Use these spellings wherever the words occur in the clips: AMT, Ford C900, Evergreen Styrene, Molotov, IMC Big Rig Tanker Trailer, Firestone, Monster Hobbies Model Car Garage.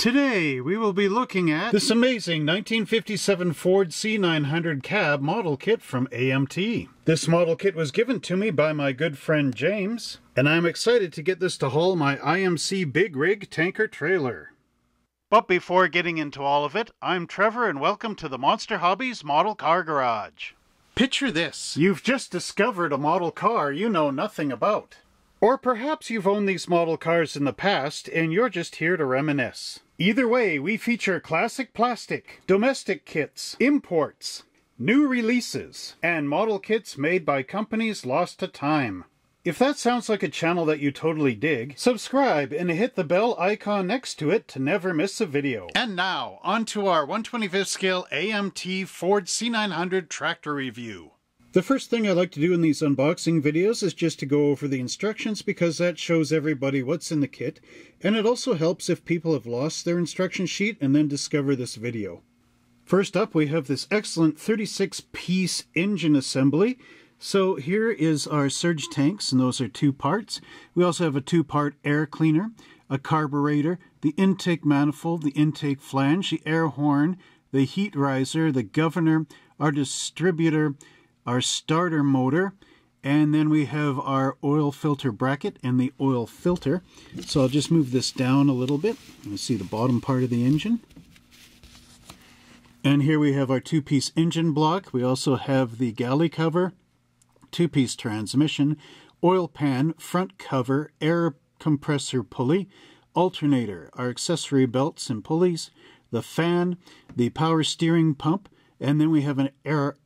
Today we will be looking at this amazing 1957 Ford C900 cab model kit from AMT. This model kit was given to me by my good friend James, and I'm excited to get this to haul my IMC Big Rig Tanker Trailer. But before getting into all of it, I'm Trevor and welcome to the Monster Hobbies Model Car Garage. Picture this. You've just discovered a model car you know nothing about. Or perhaps you've owned these model cars in the past and you're just here to reminisce. Either way, we feature classic plastic, domestic kits, imports, new releases, and model kits made by companies lost to time. If that sounds like a channel that you totally dig, subscribe and hit the bell icon next to it to never miss a video. And now, on to our 1/25 scale AMT Ford C900 tractor review. The first thing I like to do in these unboxing videos is just to go over the instructions, because that shows everybody what's in the kit, and it also helps if people have lost their instruction sheet and then discover this video. First up, we have this excellent 36-piece engine assembly. So here is our surge tanks, and those are two parts. We also have a two-part air cleaner, a carburetor, the intake manifold, the intake flange, the air horn, the heat riser, the governor, our distributor, our starter motor, and then we have our oil filter bracket and the oil filter. So I'll just move this down a little bit. You see the bottom part of the engine. And here we have our two-piece engine block. We also have the galley cover, two-piece transmission, oil pan, front cover, air compressor pulley, alternator, our accessory belts and pulleys, the fan, the power steering pump, and then we have an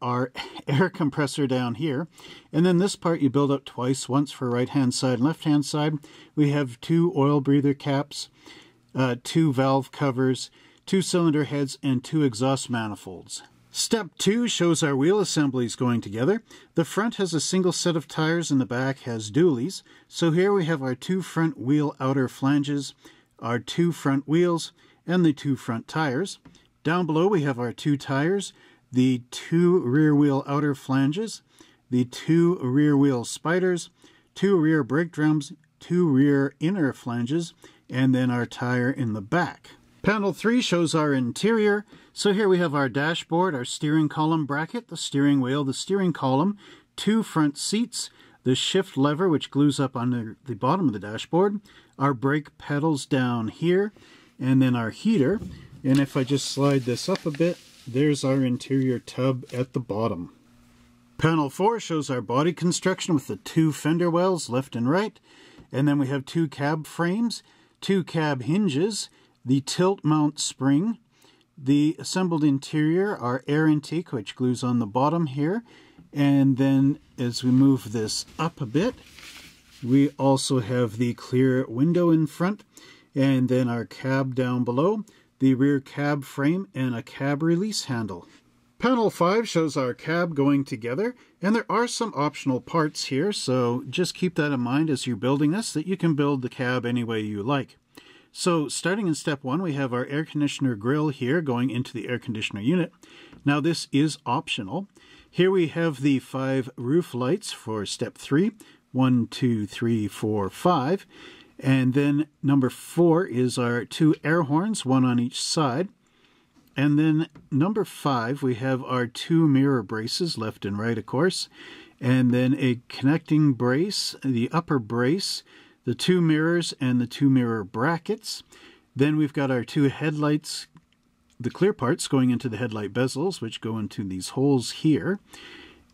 our air compressor down here. And then this part you build up twice, once for right-hand side and left-hand side. We have two oil breather caps, two valve covers, two cylinder heads, and two exhaust manifolds. Step 2 shows our wheel assemblies going together. The front has a single set of tires and the back has dualies. So here we have our two front wheel outer flanges, our two front wheels, and the two front tires. Down below we have our two tires, the two rear wheel outer flanges, the two rear wheel spiders, two rear brake drums, two rear inner flanges, and then our tire in the back. Panel 3 shows our interior. So here we have our dashboard, our steering column bracket, the steering wheel, the steering column, two front seats, the shift lever which glues up on the bottom of the dashboard, our brake pedals down here, and then our heater. And if I just slide this up a bit, there's our interior tub at the bottom. Panel 4 shows our body construction with the two fender wells, left and right. And then we have two cab frames, two cab hinges, the tilt mount spring, the assembled interior, our air intake, which glues on the bottom here. And then as we move this up a bit, we also have the clear window in front, and then our cab down below, the rear cab frame, and a cab release handle. Panel 5 shows our cab going together, and there are some optional parts here, so just keep that in mind as you're building this, that you can build the cab any way you like. So starting in step 1, we have our air conditioner grill here going into the air conditioner unit. Now this is optional. Here we have the 5 roof lights for step 3, 1, 2, 3, 4, 5. And then number 4 is our 2 air horns, one on each side. And then number 5, we have our 2 mirror braces, left and right, of course. And then a connecting brace, the upper brace, the 2 mirrors, and the 2 mirror brackets. Then we've got our 2 headlights, the clear parts going into the headlight bezels, which go into these holes here.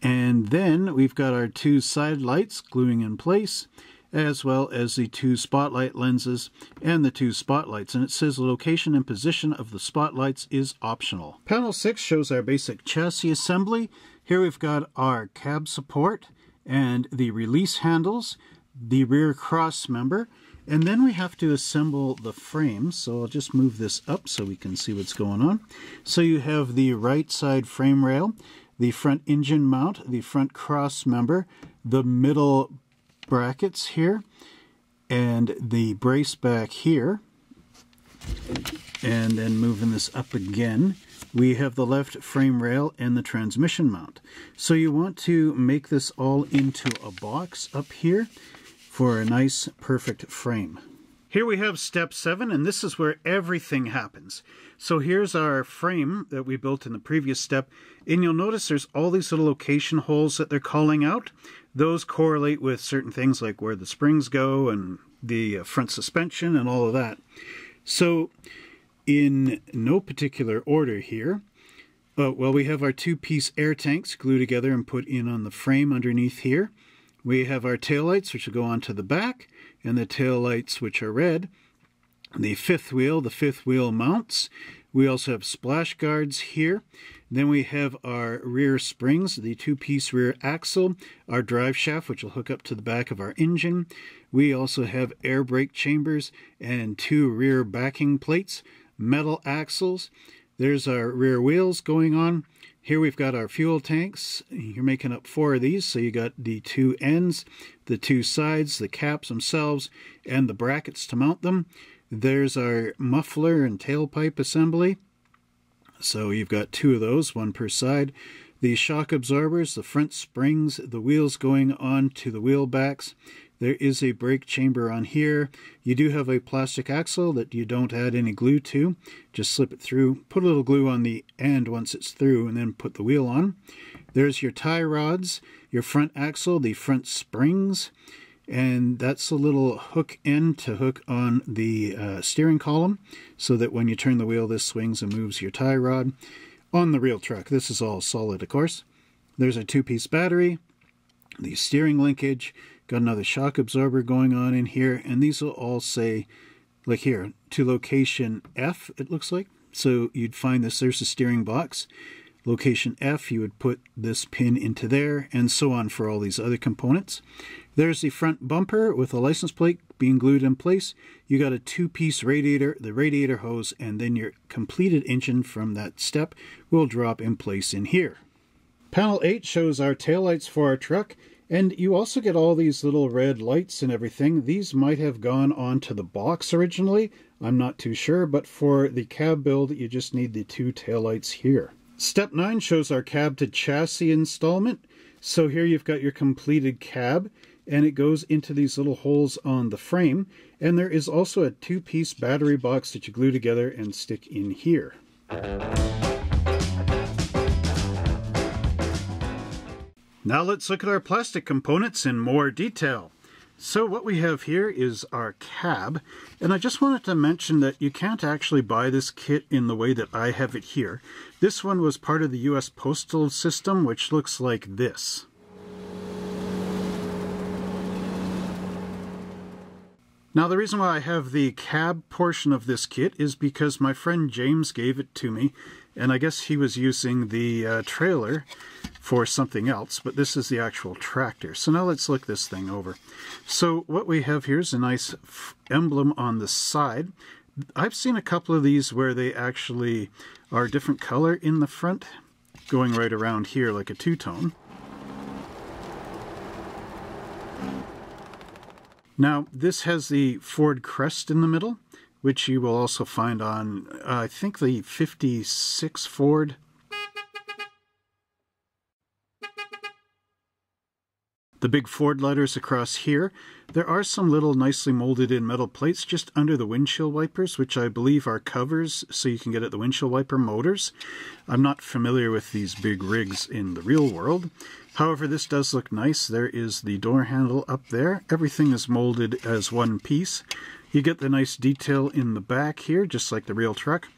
And then we've got our 2 side lights gluing in place, as well as the 2 spotlight lenses and the 2 spotlights. And it says location and position of the spotlights is optional. Panel 6 shows our basic chassis assembly. Here we've got our cab support and the release handles, the rear cross member, and then we have to assemble the frame. So I'll just move this up so we can see what's going on. So you have the right side frame rail, the front engine mount, the front cross member, the middle brackets here, and the brace back here. And then moving this up again, we have the left frame rail and the transmission mount. So you want to make this all into a box up here for a nice perfect frame. Here we have step 7, and this is where everything happens. So here's our frame that we built in the previous step, and you'll notice there's all these little location holes that they're calling out. Those correlate with certain things like where the springs go and the front suspension and all of that. So in no particular order here, well, we have our two-piece air tanks glued together and put in on the frame underneath here. We have our taillights, which will go onto the back, and the taillights, which are red. The fifth wheel mounts. We also have splash guards here. Then we have our rear springs, the two-piece rear axle, our drive shaft, which will hook up to the back of our engine. We also have air brake chambers and two rear backing plates, metal axles. There's our rear wheels going on. Here we've got our fuel tanks. You're making up 4 of these, so you got the 2 ends, the 2 sides, the caps themselves, and the brackets to mount them. There's our muffler and tailpipe assembly. So you've got 2 of those, 1 per side. The shock absorbers, the front springs, the wheels going on to the wheel backs. There is a brake chamber on here. You do have a plastic axle that you don't add any glue to. Just slip it through, put a little glue on the end once it's through, and then put the wheel on. There's your tie rods, your front axle, the front springs, and that's a little hook end to hook on the steering column so that when you turn the wheel, this swings and moves your tie rod. On the real truck, this is all solid, of course. There's a 2-piece battery, the steering linkage, got another shock absorber going on in here, and these will all say, like here, to location F, it looks like. So you'd find this, there's the steering box. Location F, you would put this pin into there, and so on for all these other components. There's the front bumper with a license plate being glued in place. You got a 2-piece radiator, the radiator hose, and then your completed engine from that step will drop in place in here. Panel 8 shows our taillights for our truck. And you also get all these little red lights and everything. These might have gone onto the box originally. I'm not too sure, but for the cab build, you just need the 2 taillights here. Step 9 shows our cab to chassis installment. So here you've got your completed cab, and it goes into these little holes on the frame. And there is also a 2-piece battery box that you glue together and stick in here. Now let's look at our plastic components in more detail. So what we have here is our cab, and I just wanted to mention that you can't actually buy this kit in the way that I have it here. This one was part of the US postal system, which looks like this. Now the reason why I have the cab portion of this kit is because my friend James gave it to me, and I guess he was using the trailer for something else, but this is the actual tractor. So now let's look this thing over. So what we have here is a nice emblem on the side. I've seen a couple of these where they actually are a different color in the front, going right around here like a two-tone. Now, this has the Ford crest in the middle, which you will also find on, I think, the 56 Ford. The big Ford letters across here. There are some little nicely molded in metal plates just under the windshield wipers, which I believe are covers so you can get at the windshield wiper motors. I'm not familiar with these big rigs in the real world. However, this does look nice. There is the door handle up there. Everything is molded as one piece. You get the nice detail in the back here, just like the real truck.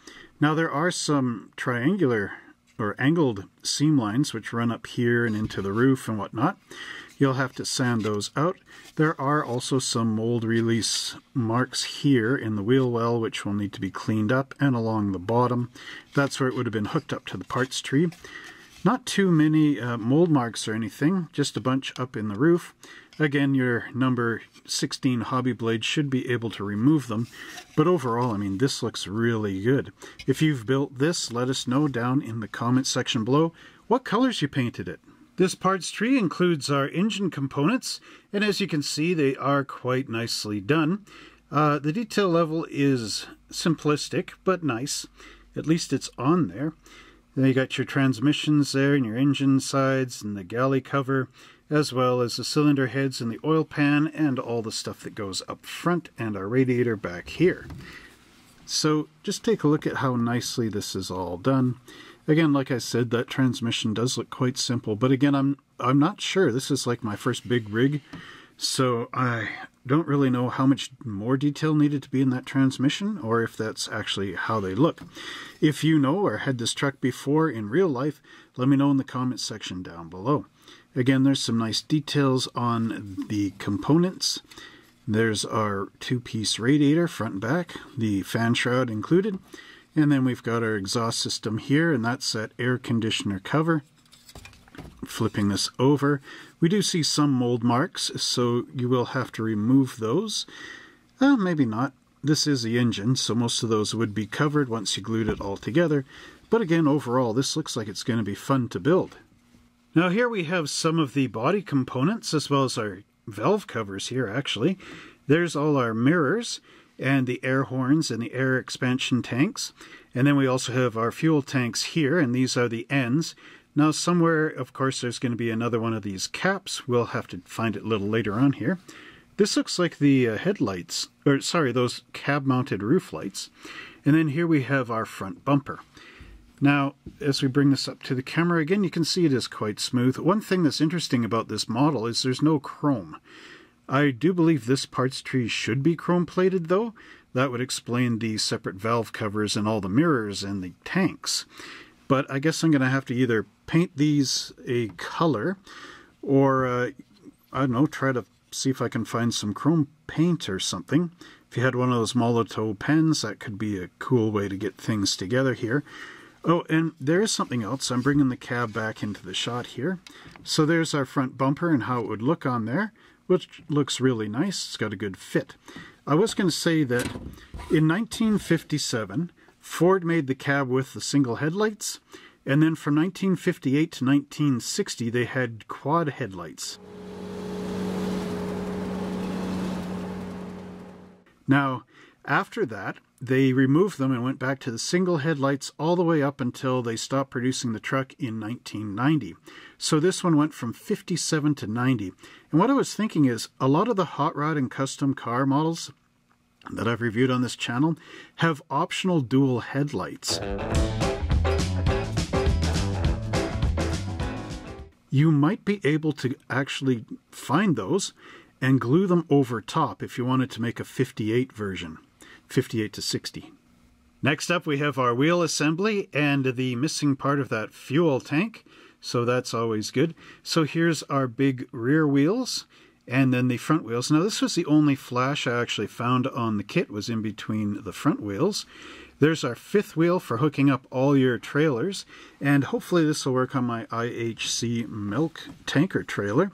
Now there are some triangular or angled seam lines which run up here and into the roof and whatnot. You'll have to sand those out. There are also some mold release marks here in the wheel well, which will need to be cleaned up, and along the bottom. That's where it would have been hooked up to the parts tree. Not too many mold marks or anything, just a bunch up in the roof. Again, your number 16 hobby blade should be able to remove them. But overall, I mean, this looks really good. If you've built this, let us know down in the comment section below what colors you painted it. This parts tree includes our engine components, and as you can see, they are quite nicely done. The detail level is simplistic, but nice. At least it's on there. Then you got your transmissions there, and your engine sides, and the galley cover. as well as the cylinder heads and the oil pan and all the stuff that goes up front and our radiator back here. So just take a look at how nicely this is all done. Again, like I said, that transmission does look quite simple, but again, I'm not sure. This is like my first big rig, so I don't really know how much more detail needed to be in that transmission, or if that's actually how they look. If you know or had this truck before in real life, let me know in the comments section down below. Again, there's some nice details on the components. There's our two-piece radiator, front and back, the fan shroud included. And then we've got our exhaust system here, and that's that air conditioner cover. Flipping this over, we do see some mold marks, so you will have to remove those. Maybe not. This is the engine, so most of those would be covered once you glued it all together. But again, overall, this looks like it's going to be fun to build. Now here we have some of the body components, as well as our valve covers here, actually. There's all our mirrors and the air horns and the air expansion tanks. And then we also have our fuel tanks here, and these are the ends. Now somewhere, of course, there's going to be another one of these caps. We'll have to find it a little later on here. This looks like the headlights, or sorry, those cab-mounted roof lights. And then here we have our front bumper. Now, as we bring this up to the camera again, you can see it is quite smooth. One thing that's interesting about this model is there's no chrome. I do believe this parts tree should be chrome plated though. That would explain the separate valve covers and all the mirrors and the tanks. But I guess I'm going to have to either paint these a color or, I don't know, try to see if I can find some chrome paint or something. If you had one of those Molotov pens, that could be a cool way to get things together here. Oh, and there is something else. I'm bringing the cab back into the shot here. So there's our front bumper and how it would look on there, which looks really nice. It's got a good fit. I was going to say that in 1957, Ford made the cab with the single headlights, and then from 1958 to 1960, they had quad headlights. Now, after that, they removed them and went back to the single headlights all the way up until they stopped producing the truck in 1990. So this one went from 57 to 90. And what I was thinking is a lot of the hot rod and custom car models that I've reviewed on this channel have optional dual headlights. You might be able to actually find those and glue them over top if you wanted to make a 58 version. 58 to 60. Next up we have our wheel assembly and the missing part of that fuel tank, so that's always good. So here's our big rear wheels and then the front wheels. Now this was the only flash I actually found on the kit, was in between the front wheels. There's our fifth wheel for hooking up all your trailers, and hopefully this will work on my IMC milk tanker trailer,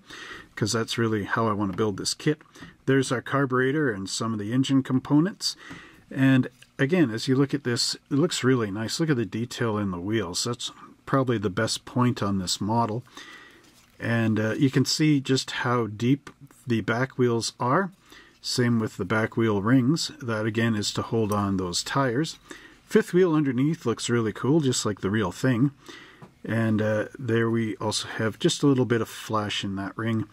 because that's really how I want to build this kit. There's our carburetor and some of the engine components. And again, as you look at this, it looks really nice. Look at the detail in the wheels. That's probably the best point on this model. And you can see just how deep the back wheels are. Same with the back wheel rings. That again is to hold on those tires. Fifth wheel underneath looks really cool, just like the real thing. And there we also have just a little bit of flash in that ring.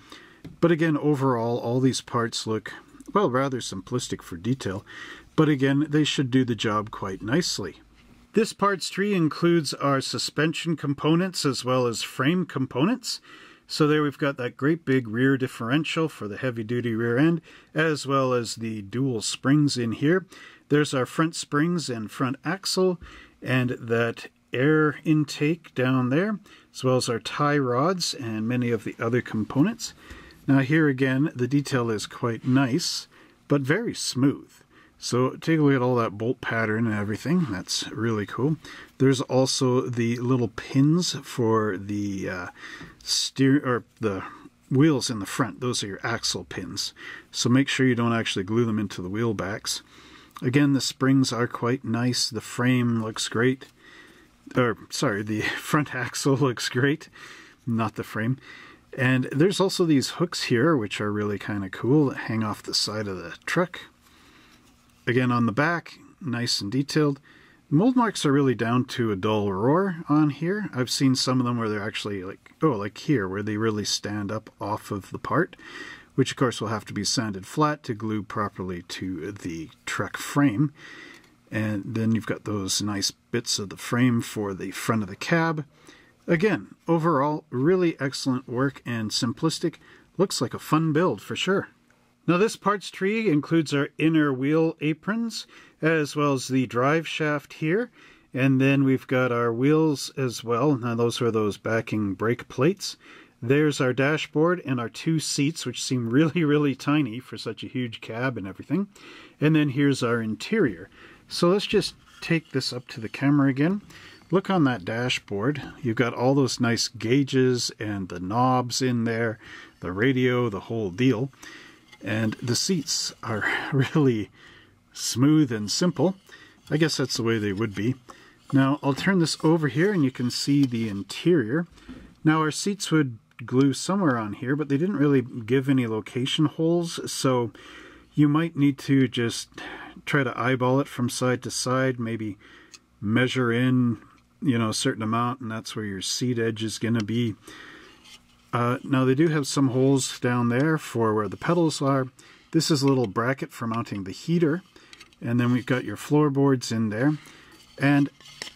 But again, overall, all these parts look, well, rather simplistic for detail. But again, they should do the job quite nicely. This parts tree includes our suspension components as well as frame components. So there we've got that great big rear differential for the heavy-duty rear end, as well as the dual springs in here. There's our front springs and front axle, and that air intake down there, as well as our tie rods and many of the other components. Now here again, the detail is quite nice, but very smooth. So take a look at all that bolt pattern and everything. That's really cool. There's also the little pins for the the wheels in the front. Those are your axle pins. So make sure you don't actually glue them into the wheel backs. Again, the springs are quite nice. The frame looks great. Or sorry, the front axle looks great, not the frame. And there's also these hooks here, which are really kind of cool, that hang off the side of the truck. Again, on the back, nice and detailed. Mold marks are really down to a dull roar on here. I've seen some of them where they're actually like, oh, like here, where they really stand up off of the part, which of course will have to be sanded flat to glue properly to the truck frame. And then you've got those nice bits of the frame for the front of the cab. Again, overall, really excellent work and simplistic. Looks like a fun build for sure. Now this parts tree includes our inner wheel aprons, as well as the drive shaft here. And then we've got our wheels as well. Now those are those backing brake plates. There's our dashboard and our two seats, which seem really, really tiny for such a huge cab and everything. And then here's our interior. So let's just take this up to the camera again. Look on that dashboard. You've got all those nice gauges and the knobs in there, the radio, the whole deal. And the seats are really smooth and simple. I guess that's the way they would be. Now I'll turn this over here and you can see the interior. Now our seats would glue somewhere on here, but they didn't really give any location holes, so you might need to just try to eyeball it from side to side, maybe measure in, you know, a certain amount, and that's where your seat edge is going to be. Now they do have some holes down there for where the pedals are. This is a little bracket for mounting the heater. And then we've got your floorboards in there. And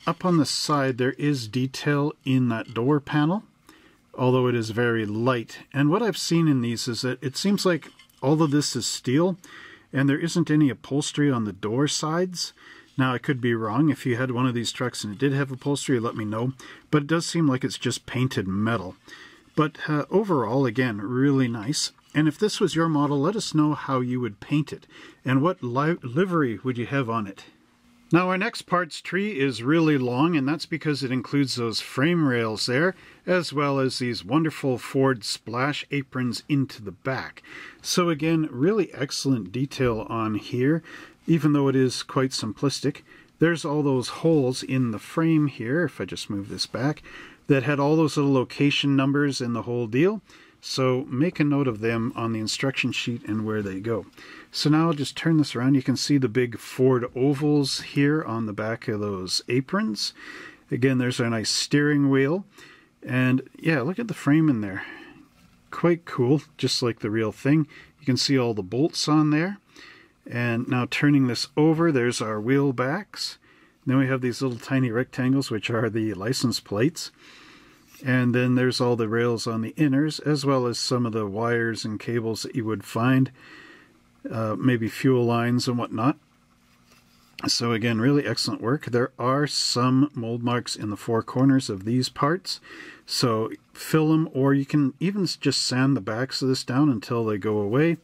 up on the side there is detail in that door panel, although it is very light. And what I've seen in these is that it seems like all of this is steel and there isn't any upholstery on the door sides. Now I could be wrong. If you had one of these trucks and it did have upholstery, let me know. But it does seem like it's just painted metal. But overall, again, really nice. And if this was your model, let us know how you would paint it and what livery would you have on it. Now our next parts tree is really long, and that's because it includes those frame rails there, as well as these wonderful Ford splash aprons into the back. So again, really excellent detail on here, even though it is quite simplistic. There's all those holes in the frame here, if I just move this back, that had all those little location numbers and the whole deal. So make a note of them on the instruction sheet and where they go. So now I'll just turn this around. You can see the big Ford ovals here on the back of those aprons. Again, there's our nice steering wheel. And yeah, look at the frame in there. Quite cool, just like the real thing. You can see all the bolts on there. And now turning this over, there's our wheel backs. Then we have these little tiny rectangles, which are the license plates. And then there's all the rails on the inners, as well as some of the wires and cables that you would find, maybe fuel lines and whatnot. So again, really excellent work. There are some mold marks in the four corners of these parts, so fill them, or you can even just sand the backs of this down until they go away.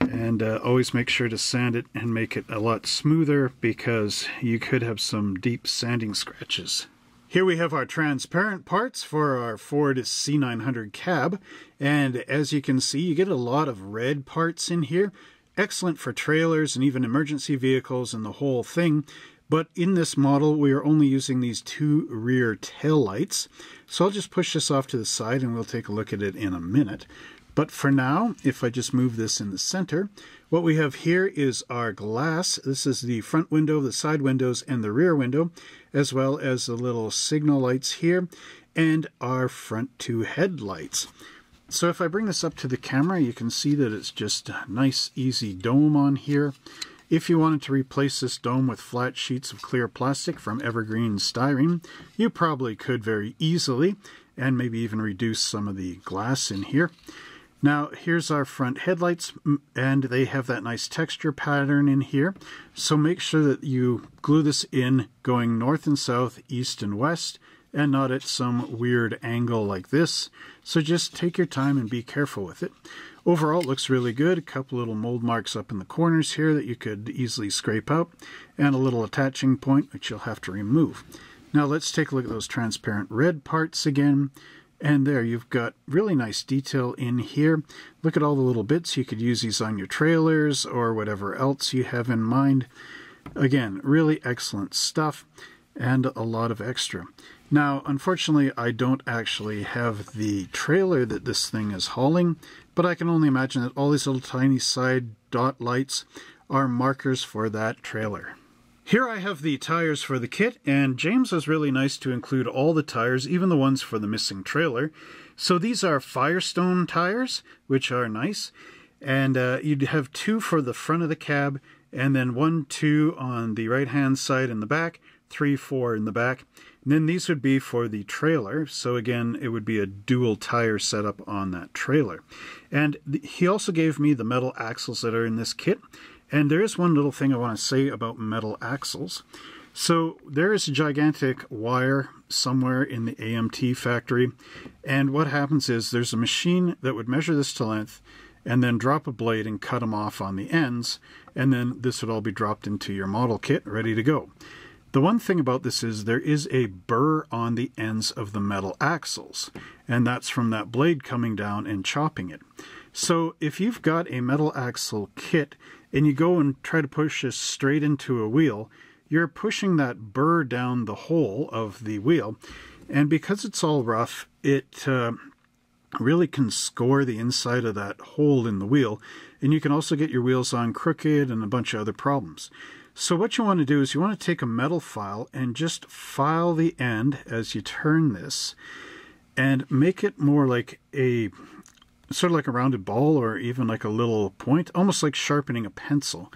And always make sure to sand it and make it a lot smoother, because you could have some deep sanding scratches. Here we have our transparent parts for our Ford C900 cab, and as you can see, you get a lot of red parts in here. Excellent for trailers and even emergency vehicles and the whole thing. But in this model, we are only using these two rear taillights. So I'll just push this off to the side and we'll take a look at it in a minute. But for now, if I just move this in the center, what we have here is our glass. This is the front window, the side windows, and the rear window, as well as the little signal lights here, and our front two headlights. So if I bring this up to the camera, you can see that it's just a nice, easy dome on here. If you wanted to replace this dome with flat sheets of clear plastic from Evergreen Styrene, you probably could very easily, and maybe even reduce some of the glass in here. Now here's our front headlights, and they have that nice texture pattern in here. So make sure that you glue this in going north and south, east and west, and not at some weird angle like this. So just take your time and be careful with it. Overall, it looks really good. A couple little mold marks up in the corners here that you could easily scrape out, and a little attaching point which you'll have to remove. Now let's take a look at those transparent red parts again. And there, you've got really nice detail in here. Look at all the little bits. You could use these on your trailers or whatever else you have in mind. Again, really excellent stuff and a lot of extra. Now, unfortunately, I don't actually have the trailer that this thing is hauling, but I can only imagine that all these little tiny side dot lights are markers for that trailer. Here I have the tires for the kit, and James was really nice to include all the tires, even the ones for the missing trailer. So these are Firestone tires, which are nice, and you'd have two for the front of the cab, and then 1, 2 on the right-hand side in the back, 3, 4 in the back. And then these would be for the trailer, so again, it would be a dual tire setup on that trailer. And he also gave me the metal axles that are in this kit. And there is one little thing I want to say about metal axles. So there is a gigantic wire somewhere in the AMT factory, and what happens is there's a machine that would measure this to length and then drop a blade and cut them off on the ends, and then this would all be dropped into your model kit ready to go. The one thing about this is there is a burr on the ends of the metal axles, and that's from that blade coming down and chopping it. So if you've got a metal axle kit and you go and try to push this straight into a wheel, you're pushing that burr down the hole of the wheel, and because it's all rough, it really can score the inside of that hole in the wheel, and you can also get your wheels on crooked and a bunch of other problems. So what you want to do is you want to take a metal file and just file the end as you turn this and make it more like a sort of like a rounded ball, or even like a little point, almost like sharpening a pencil.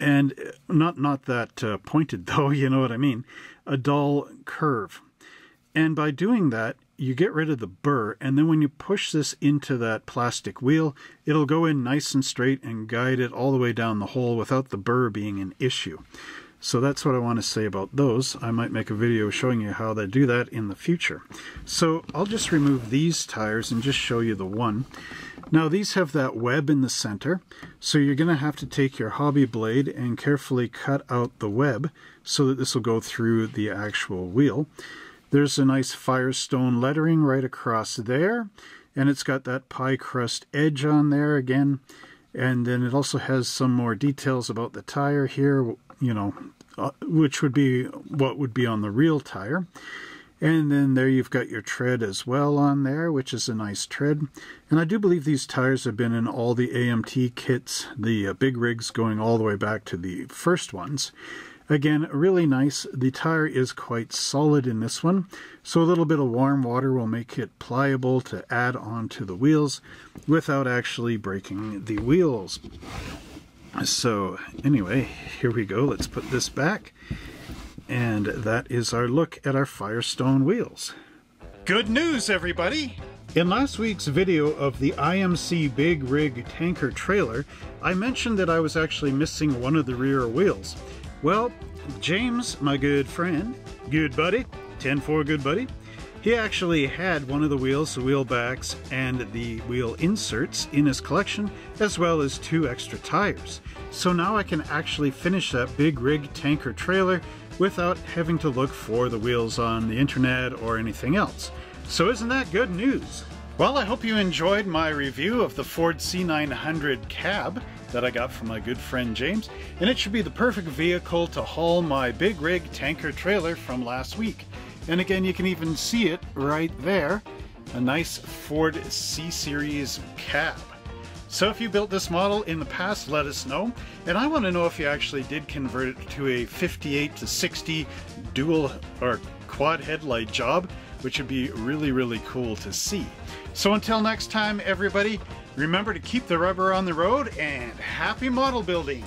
And not that pointed though, you know what I mean, a dull curve. And by doing that, you get rid of the burr, and then when you push this into that plastic wheel, it'll go in nice and straight and guide it all the way down the hole without the burr being an issue. So that's what I want to say about those. I might make a video showing you how they do that in the future. So I'll just remove these tires and just show you the one. Now these have that web in the center, so you're going to have to take your hobby blade and carefully cut out the web so that this will go through the actual wheel. There's a nice Firestone lettering right across there, and it's got that pie crust edge on there again. And then it also has some more details about the tire here, you know, which would be what would be on the real tire. And then there you've got your tread as well on there, which is a nice tread. And I do believe these tires have been in all the AMT kits, the big rigs, going all the way back to the first ones. Again, really nice. The tire is quite solid in this one, so a little bit of warm water will make it pliable to add onto the wheels without actually breaking the wheels. So anyway, here we go. Let's put this back, and that is our look at our Firestone wheels. Good news, everybody! In last week's video of the IMC Big Rig Tanker Trailer, I mentioned that I was actually missing one of the rear wheels. Well, James, my good friend, good buddy, 10-4 good buddy, he actually had one of the wheels, the wheel backs, and the wheel inserts in his collection, as well as 2 extra tires. So now I can actually finish that Big Rig Tanker Trailer without having to look for the wheels on the internet or anything else. So isn't that good news? Well, I hope you enjoyed my review of the Ford C900 cab that I got from my good friend James, and it should be the perfect vehicle to haul my Big Rig Tanker Trailer from last week. And again, you can even see it right there, a nice Ford C-Series cab. So if you built this model in the past, let us know. And I want to know if you actually did convert it to a 58 to 60 dual or quad headlight job, which would be really, really cool to see. So until next time, everybody, remember to keep the rubber on the road, and happy model building!